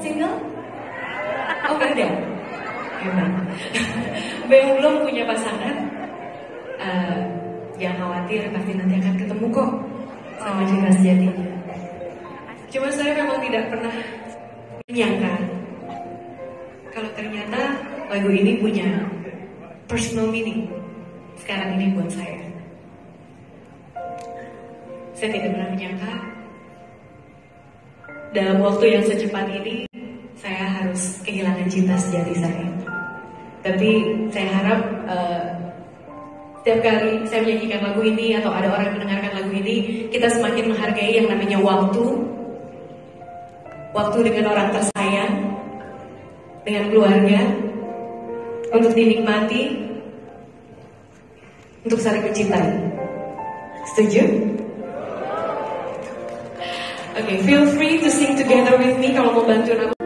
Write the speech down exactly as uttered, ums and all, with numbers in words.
Single? Oh ada? Hebat. Belum punya pasangan? Uh, yang khawatir pasti nanti akan ketemu kok sama cinta sejatinya. Cuma saya memang tidak pernah menyangka kalau ternyata lagu ini punya personal meaning sekarang ini buat saya. Saya tidak pernah menyangka dalam waktu yang secepat ini saya harus kehilangan cinta sejati saya. Tapi saya harap uh, setiap kali saya menyanyikan lagu ini atau ada orang mendengarkan lagu ini, kita semakin menghargai yang namanya waktu. Waktu dengan orang tersayang, dengan keluarga, untuk dinikmati, untuk saling mencintai. Setuju? Oke, okay, feel free to sing together with me kalau mau bantuin aku.